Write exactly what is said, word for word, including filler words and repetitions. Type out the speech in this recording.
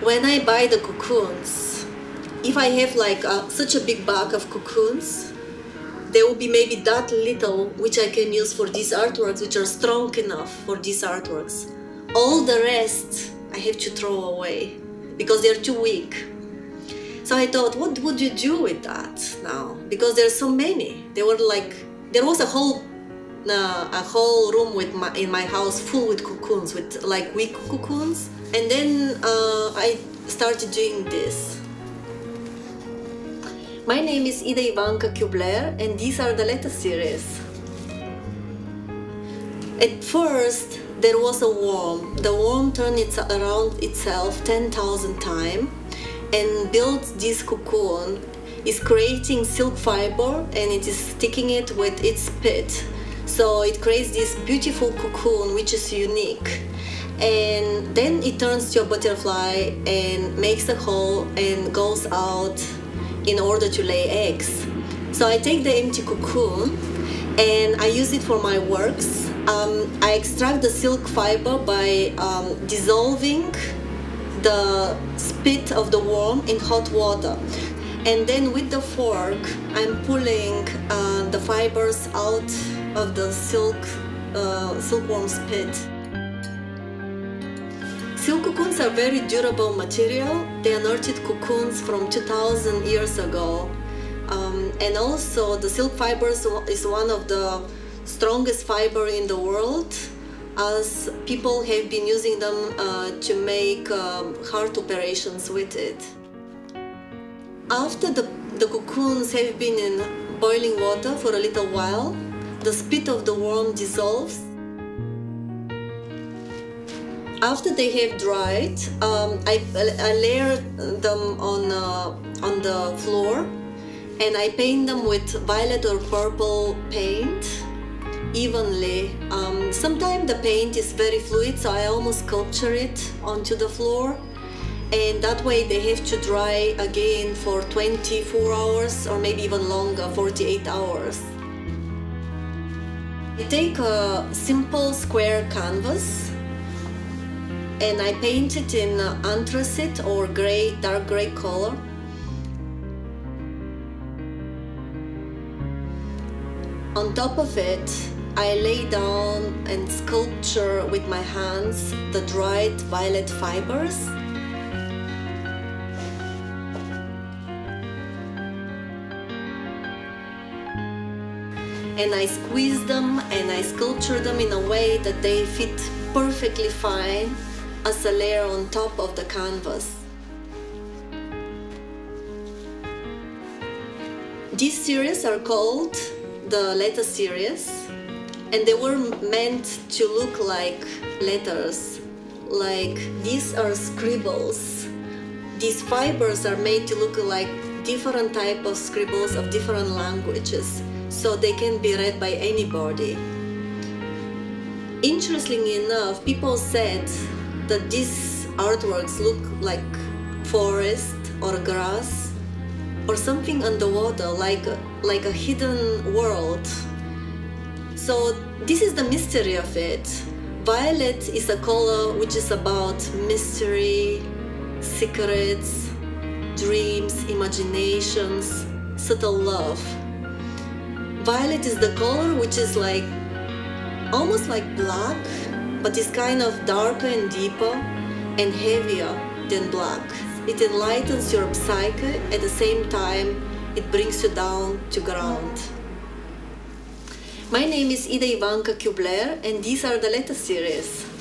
when I buy the cocoons, if I have like a, such a big bag of cocoons, there will be maybe that little which I can use for these artworks, which are strong enough for these artworks. All the rest I have to throw away because they're too weak. So I thought, what would you do with that now? Because there's so many. There were like, there was a whole, uh, a whole room with my, in my house full with cocoons, with like weak cocoons. And then uh, I started doing this. My name is Ida Ivanka Kubler, and these are the letter series. At first, there was a worm. The worm turned its around itself ten thousand times and built this cocoon. It's creating silk fiber, and it is sticking it with its spit. So it creates this beautiful cocoon, which is unique. And then it turns to a butterfly and makes a hole and goes out in order to lay eggs. So I take the empty cocoon and I use it for my works. Um, I extract the silk fiber by um, dissolving the spit of the worm in hot water. And then with the fork, I'm pulling uh, the fibers out of the silk, uh, silkworm spit. Silk cocoons are very durable material. They are nurtured cocoons from two thousand years ago. Um, and also the silk fibers is one of the strongest fiber in the world, as people have been using them uh, to make um, heart operations with it. After the, the cocoons have been in boiling water for a little while, the spit of the worm dissolves. After they have dried, um, I, I layer them on, uh, on the floor, and I paint them with violet or purple paint evenly. Um, sometimes the paint is very fluid, so I almost sculpture it onto the floor, and that way they have to dry again for twenty-four hours or maybe even longer, forty-eight hours. I take a simple square canvas and I paint it in anthracite or gray, dark gray color. On top of it, I lay down and sculpture with my hands the dried violet fibers. And I squeeze them and I sculpture them in a way that they fit perfectly fine as a layer on top of the canvas. These series are called the letter series, and they were meant to look like letters. Like, these are scribbles. These fibers are made to look like different type of scribbles of different languages, so they can be read by anybody. Interestingly enough, people said that these artworks look like forest or grass or something underwater, like, like a hidden world. So this is the mystery of it. Violet is a color which is about mystery, secrets, dreams, imaginations, subtle love. Violet is the color which is like almost like black, but it's kind of darker and deeper and heavier than black. It enlightens your psyche, at the same time it brings you down to ground. My name is Ida Ivanka Kubler, and these are the letter series.